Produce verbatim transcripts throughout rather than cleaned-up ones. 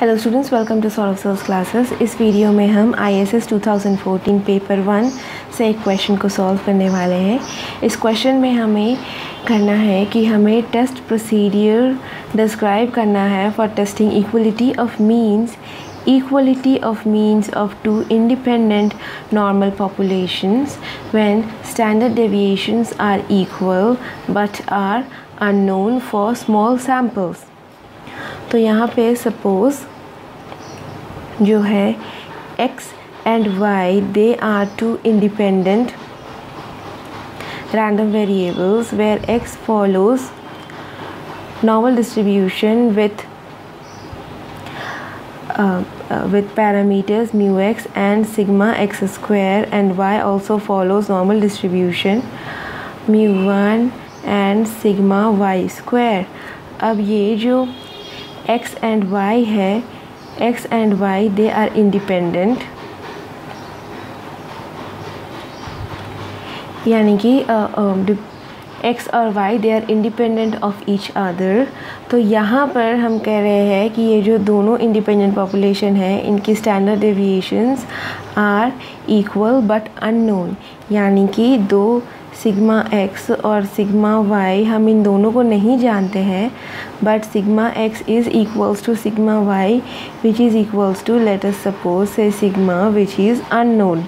Hello students, welcome to Saurav sir classes. इस video में हम आई एस एस दो हज़ार चौदह पेपर वन से एक क्वेश्चन को सॉल्व करने वाले हैं। इस क्वेश्चन में हमें करना है कि हमें टेस्ट प्रोसीडियर डिस्क्राइब करना है for testing equality of means equality of means of two independent normal populations when standard deviations are equal but are unknown for small samples. तो यहाँ पे सपोज़ जो है x and y they are two independent random variables where x follows normal distribution with with parameters mu x and sigma x square and y also follows normal distribution mu one and sigma y square. अब ये जो x and y है, x and y they are independent, यानी कि x और y they are independent of each other. तो यहाँ पर हम कह रहे हैं कि ये जो दोनों इंडिपेंडेंट पॉपुलेशन है इनकी standard deviations are equal but unknown, यानी कि दो सिग्मा x और सिग्मा y हम इन दोनों को नहीं जानते हैं, but sigma x is equals to sigma y which is equals to let us suppose say sigma which is unknown.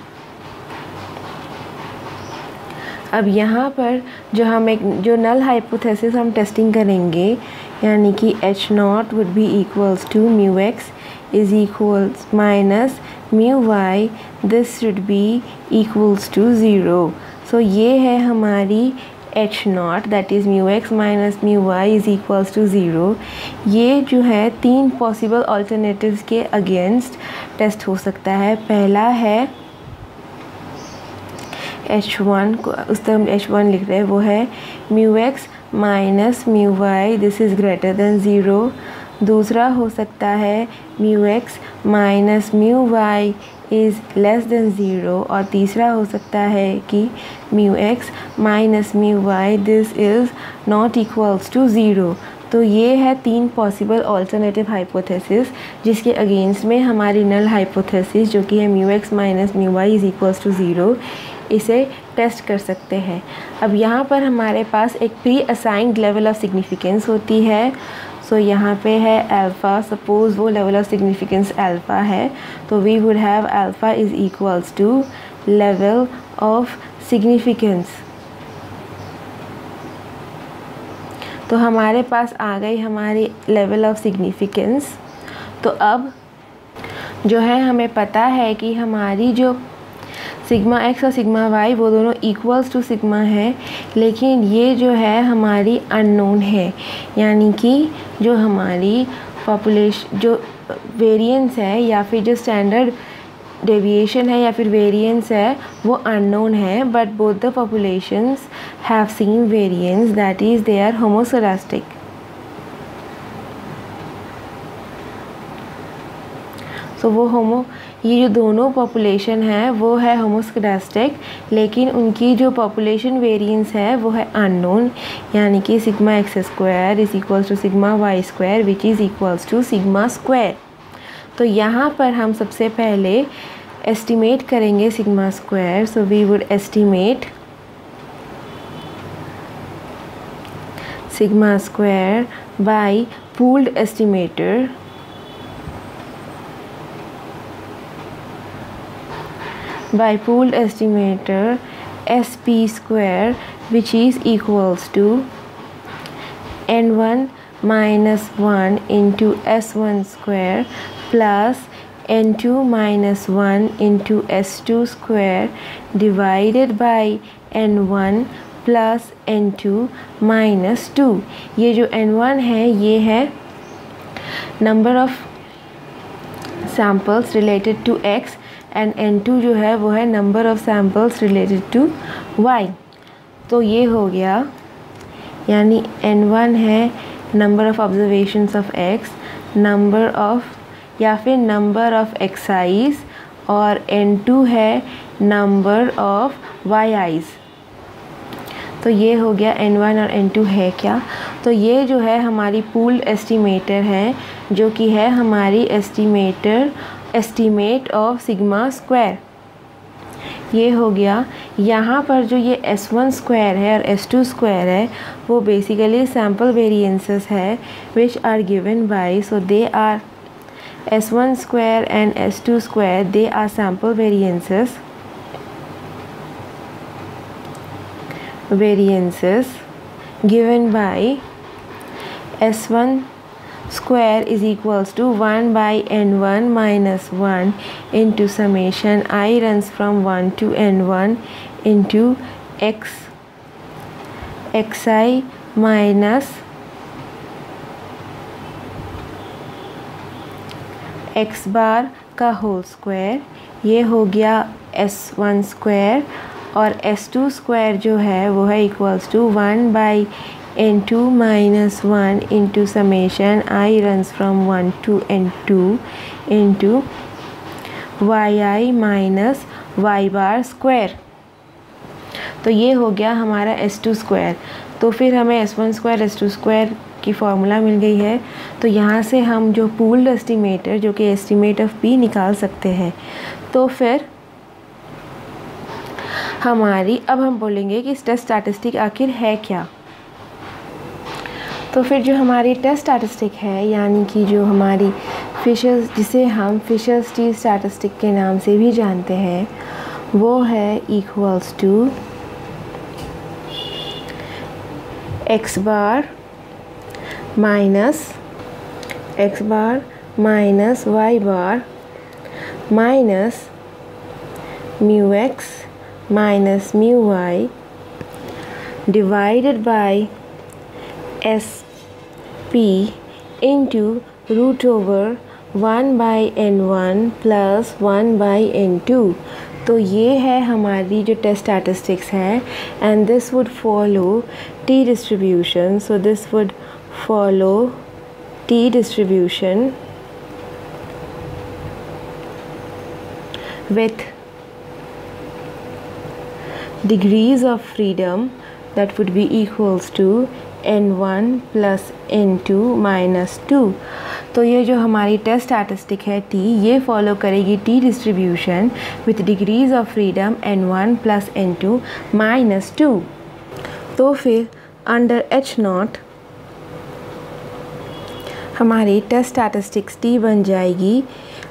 अब यहाँ पर जो हम एक जो नल हाइपोथेसिस हम टेस्टिंग करेंगे, यानी कि h not would be equals to mu x is equals minus mu y, this should be equals to zero. So so, ये है हमारी h not that is mu x minus mu y is equals to zero. ये जो है तीन possible alternatives के against test हो सकता है। पहला है h वन को, उस तरह हम h वन लिख रहे हैं, वो है mu x minus mu y this is greater than zero. दूसरा हो सकता है mu x minus mu y is less than zero. और तीसरा हो सकता है कि mu x minus mu y this is not equals to zero. तो ये है तीन पॉसिबल ऑल्टरनेटिव हाइपोथेसिस जिसके अगेंस्ट में हमारी नल हाइपोथेसिस जो कि है mu x minus mu y is equals to zero, इसे टेस्ट कर सकते हैं। अब यहाँ पर हमारे पास एक pre assigned level of significance होती है। सो so, यहाँ पे है अल्फ़ा, सपोज़ वो लेवल ऑफ सिग्निफिकेंस अल्फ़ा है, तो we would have alpha is equals to level of significance. तो हमारे पास आ गई हमारी लेवल ऑफ सिग्निफिकेंस। तो अब जो है हमें पता है कि हमारी जो सिग्मा x और सिग्मा y वो दोनों इक्वल्स टू सिग्मा है, लेकिन ये जो है हमारी अननोन है, यानी कि जो हमारी पॉपुलेशन जो वेरिएंस है या फिर जो स्टैंडर्ड डेविएशन है या फिर वेरिएंस है वो अननोन है। But both the populations have seen variance that is they are homoscedastic. So वो होमो ये जो दोनों पॉपुलेशन है वो है होमोस्टोकास्टिक, लेकिन उनकी जो पॉपुलेशन वेरिएंस है वो है अननोन, यानी कि sigma x square is equals to sigma y square which is equals to sigma square. तो यहाँ पर हम सबसे पहले एस्टिमेट करेंगे sigma square. So we would estimate sigma square by pooled estimator. By pooled estimator S P square which is equals to N one minus one into S one square plus N two minus one into S two square divided by N one plus N two minus two। ये जो N one है ये है number of samples related to x and N two जो है वो है number of samples related to y। तो ये हो गया, यानी N वन है number of observations of x, number of या फिर नंबर ऑफ़ x आइज, और N टू है नंबर ऑफ़ y आइज। तो ये हो गया N वन और N टू है क्या। तो ये जो है हमारी पूल्ड एस्टिमेटर है जो कि है हमारी estimator estimate of sigma square. ये हो गया। यहाँ पर जो ये एस वन स्क्वायर है और एस टू स्क्वायर है वो बेसिकली सैम्पल वेरिएंसेस है which are given by, so they are s one square and s two square, they are sample variances variances given by s one square is equals to one by n one minus one into summation I runs from one to n one into x xi minus x bar का whole square. ये हो गया s one square और s two square जो है वो है equals to one by n two minus one into summation i runs from one to n two into y i minus y bar square. तो ये हो गया हमारा एस टू स्क्वायर। तो फिर हमें s one square s two square की formula मिल गई है। तो यहाँ से हम जो पूल्ड एस्टिमेटर जो कि एस्टिमेट ऑफ पी निकाल सकते हैं। तो फिर हमारी अब हम बोलेंगे कि टेस्ट स्टैटिस्टिक आखिर है क्या। तो फिर जो हमारी टेस्ट स्टैटिस्टिक है यानी कि जो हमारी फिशर्स, जिसे हम फिशर्स टी स्टैटिस्टिक के नाम से भी जानते हैं, वो है equals to x bar minus x bar minus y bar minus mu x minus mu y divided by S P into root over one by n one plus one by n two. तो ये है हमारी जो test statistics है and this would follow t distribution. So this would follow t distribution with degrees of freedom that would be equals to n one plus n two minus two. तो ये जो हमारी टेस्ट स्टैटिस्टिक है t, ये follow करेगी t distribution with degrees of freedom n one plus n two minus two. तो फिर under h not हमारी टेस्ट स्टैटिस्टिक्स टी बन जाएगी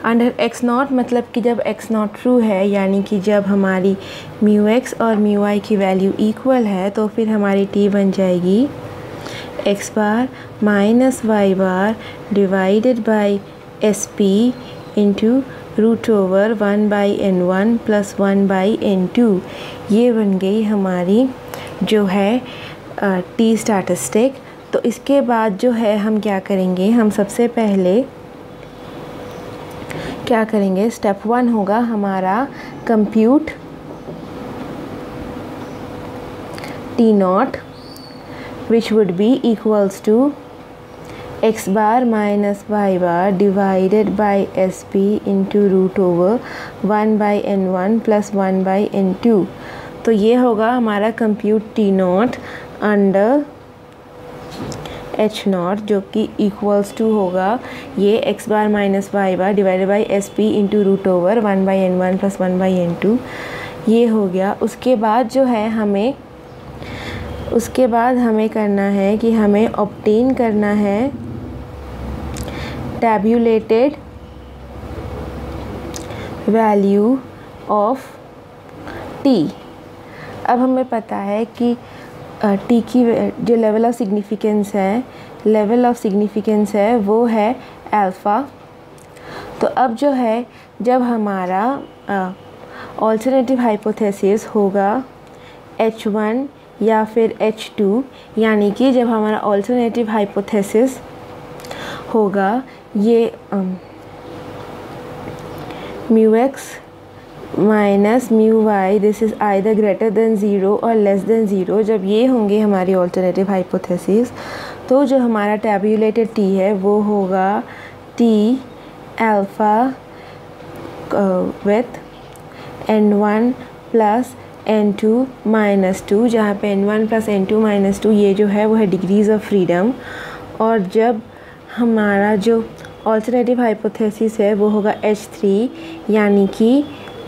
अंडर एक्स नॉट, मतलब कि जब एक्स नॉट ट्रू है यानी कि जब हमारी म्यू एक्स और म्यू वाई की वैल्यू इक्वल है, तो फिर हमारी टी बन जाएगी x bar minus y bar divided by S P into root over one by n one plus one by n two. ये बन गई हमारी जो है टी uh, स्टैटिस्टिक। तो इसके बाद जो है हम क्या करेंगे, हम सबसे पहले क्या करेंगे, स्टेप वन होगा हमारा compute t not which would be equals to x bar minus y bar divided by sp into root over one by n one plus one by n two. तो ये होगा हमारा compute t naught under h naught जो कि equals to होगा ये x bar minus y bar divided by sp into root over one by n one plus one by n two. ये हो गया। उसके बाद जो है हमें उसके बाद हमें करना है कि हमें ऑब्टेन करना है टैब्यूलेटेड वैल्यू ऑफ टी। अब हमें पता है कि टी की जो लेवल ऑफ सिग्निफिकेंस है लेवल ऑफ सिग्निफिकेंस है वो है अल्फ़ा। तो अब जो है जब हमारा ऑल्टरनेटिव हाइपोथेसिस होगा एच वन या फिर एच टू, यानी कि जब हमारा ऑल्टरनेटिव हाइपोथेसिस होगा ये mu x minus mu y this is either greater than zero और लेस देन ज़ीरो, जब ये होंगे हमारी ऑल्टरनेटिव हाइपोथेसिस, तो जो हमारा टैब्यूलेटेड टी है वो होगा t alpha with n one plus n two minus two, जहाँ पर n one plus n two minus two ये जो है वो है डिग्रीज़ ऑफ फ्रीडम। और जब हमारा जो ऑल्टरनेटिव हाइपोथेसिस है वो होगा एच थ्री, यानी कि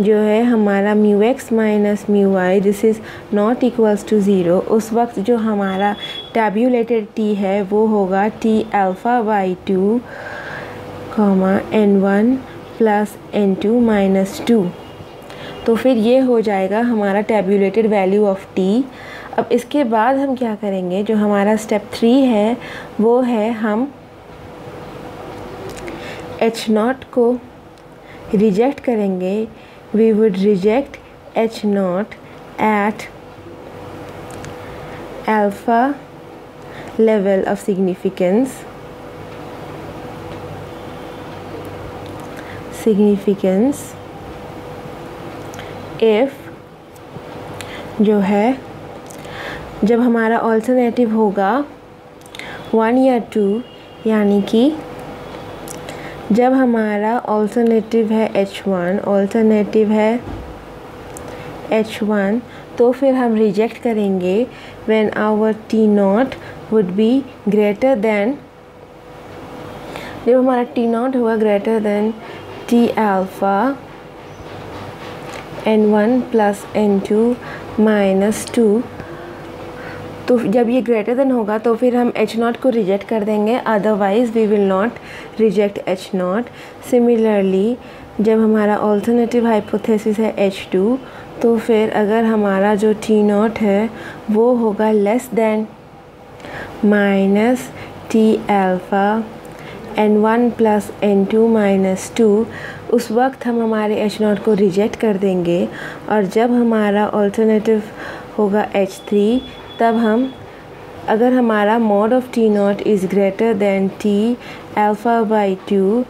जो है हमारा mu x minus mu y this is not equals to zero. उस वक्त जो हमारा टैब्यूलेटेड टी है वो होगा t alpha by two comma n one plus n two minus two. तो फिर ये हो जाएगा हमारा टैब्यूलेटेड वैल्यू ऑफ टी। अब इसके बाद हम क्या करेंगे, जो हमारा स्टेप थ्री है वो है हम एच नॉट को रिजेक्ट करेंगे। We would reject h nought at alpha level of significance significance if जो है जब हमारा ऑल्टरनेटिव होगा वन या टू, यानी कि जब हमारा ऑल्टरनेटिव है एच वन ऑल्टरनेटिव है एच वन तो फिर हम रिजेक्ट करेंगे when our t not would be greater than, जब हमारा टी नॉट हुआ greater than t alpha n one plus n two minus two. तो जब ये ग्रेटर देन होगा तो फिर हम एच नॉट को रिजेक्ट कर देंगे, otherwise we will not reject h nought. Similarly जब हमारा ऑल्टरनेटिव हाइपोथेसिस है एच टू तो फिर अगर हमारा जो टी नॉट है वो होगा less than minus t alpha n one plus n two minus two, उस वक्त हम हमारे एच नॉट को रिजेक्ट कर देंगे। और जब हमारा ऑल्टरनेटिव होगा एच थ्री तब हम अगर हमारा mod of t not is greater than t alpha by two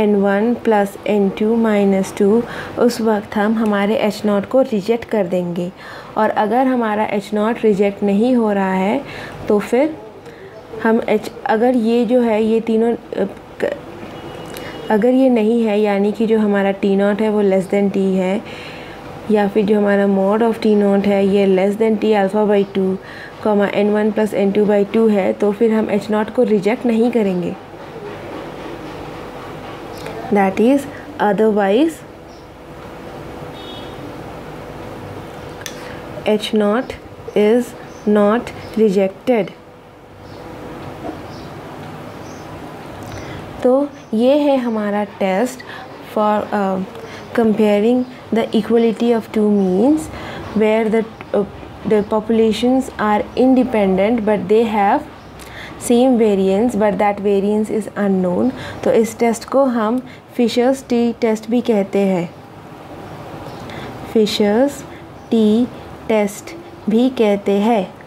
n one plus n two minus two, उस वक्त हम हमारे एच नॉट को रिजेक्ट कर देंगे। और अगर हमारा एच नॉट रिजेक्ट नहीं हो रहा है तो फिर हम एच अगर ये जो है ये तीनों अगर ये नहीं है, यानी कि जो हमारा टी नॉट है वो लेस देन टी है या फिर जो हमारा मोड ऑफ टी नॉट है ये less than t alpha by two comma n one plus n two by two है, तो फिर हम एच नॉट को रिजेक्ट नहीं करेंगे। That is otherwise h nought is not rejected. तो ये है हमारा test for comparing the equality of two means where the the populations are independent but they have same variance but that variance is unknown. तो इस test को हम fishers T test भी कहते हैं फिशर्स टी टेस्ट भी कहते हैं।